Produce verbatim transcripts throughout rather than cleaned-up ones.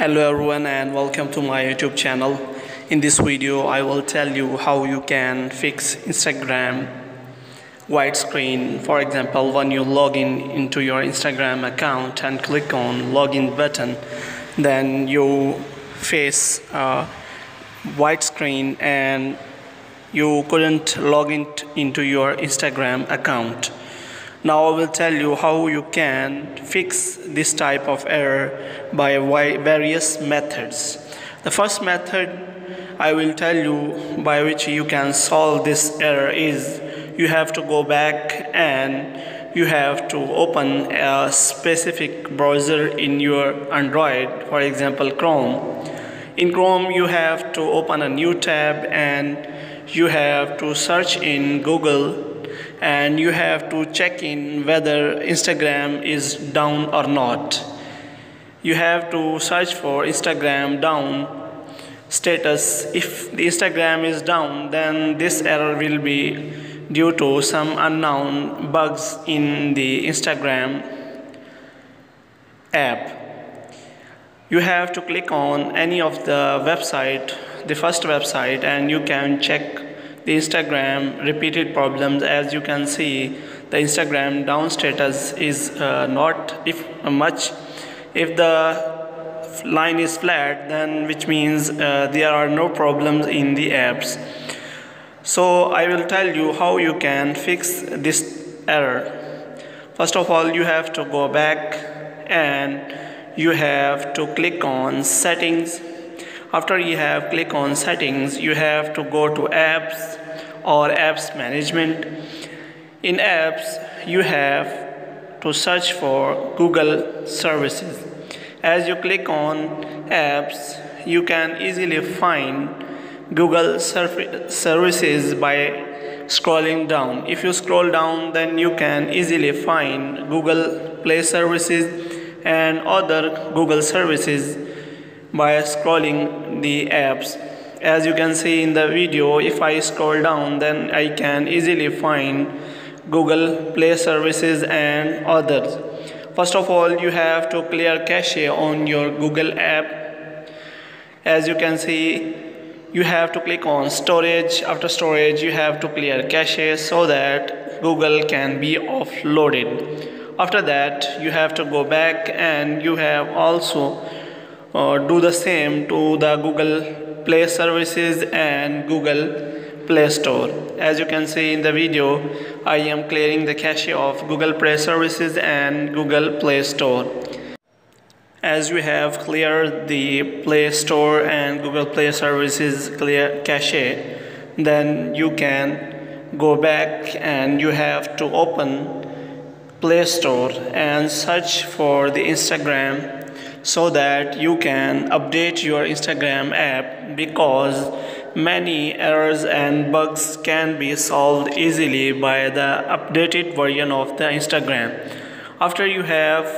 Hello everyone and welcome to my YouTube channel. In this video I will tell you how you can fix Instagram widescreen. For example, when you log in into your Instagram account and click on login button, then you face uh, widescreen and you couldn't log in into your Instagram account. Now I will tell you how you can fix this type of error by various methods. The first method I will tell you by which you can solve this error is you have to go back and you have to open a specific browser in your Android, for example Chrome. In Chrome you have to open a new tab and you have to search in Google and you have to check in whether Instagram is down or not. You have to search for Instagram down status. If the Instagram is down, then this error will be due to some unknown bugs in the Instagram app. You have to click on any of the website, the first website, and you can check the Instagram repeated problems. As you can see, the Instagram down status is uh, not if uh, much. If the line is flat, then which means uh, there are no problems in the apps. So I will tell you how you can fix this error. First of all, you have to go back and you have to click on settings. After you have click on settings, you have to go to apps or apps management. In apps, you have to search for Google services. As you click on apps, you can easily find Google services by scrolling down. If you scroll down, then you can easily find Google Play services and other Google services by scrolling the apps. As you can see in the video, if I scroll down, then I can easily find Google Play services and others. First of all, you have to clear cache on your Google app. As you can see, you have to click on storage. After storage, you have to clear cache so that Google can be offloaded. After that, you have to go back and you have also Uh, do the same to the Google Play services and Google Play Store. As you can see in the video, I am clearing the cache of Google Play services and Google Play Store. As you have cleared the Play Store and Google Play services clear cache, then you can go back and you have to open Play Store and search for the Instagram so that you can update your Instagram app, because many errors and bugs can be solved easily by the updated version of the Instagram. After you have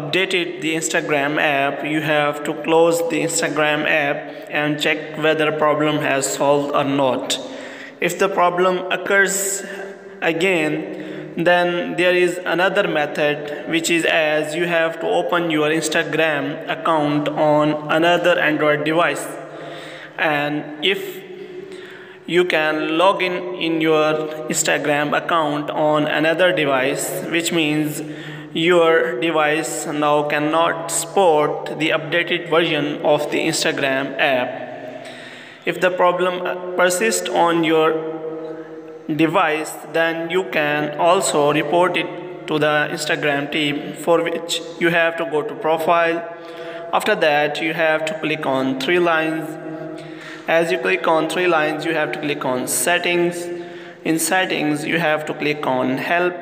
updated the Instagram app, you have to close the Instagram app and check whether problem has solved or not. If the problem occurs again, then there is another method, which is as you have to open your Instagram account on another Android device, and if you can log in in your Instagram account on another device, which means your device now cannot support the updated version of the Instagram app. If the problem persists on your device, then you can also report it to the Instagram team, for which you have to go to profile. After that, you have to click on three lines. As you click on three lines, you have to click on settings. In settings, you have to click on help.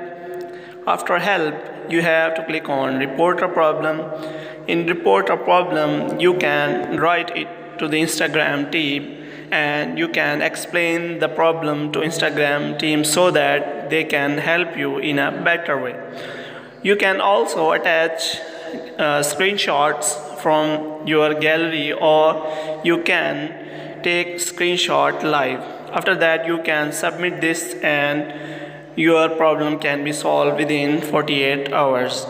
After help, you have to click on report a problem. In report a problem, you can write it to the Instagram team and you can explain the problem to Instagram team so that they can help you in a better way. You can also attach uh, screenshots from your gallery, or you can take screenshot live. After that, you can submit this and your problem can be solved within forty-eight hours.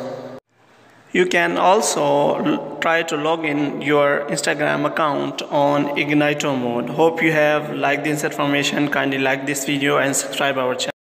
You can also try to log in your Instagram account on Ignito mode. Hope you have liked this information. Kindly like this video and subscribe our channel.